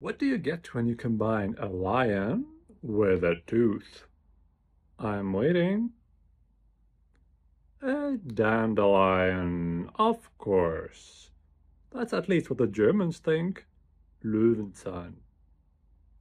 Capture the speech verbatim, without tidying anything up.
What do you get when you combine a lion with a tooth? I'm waiting. A dandelion, of course. That's at least what the Germans think. Löwenzahn.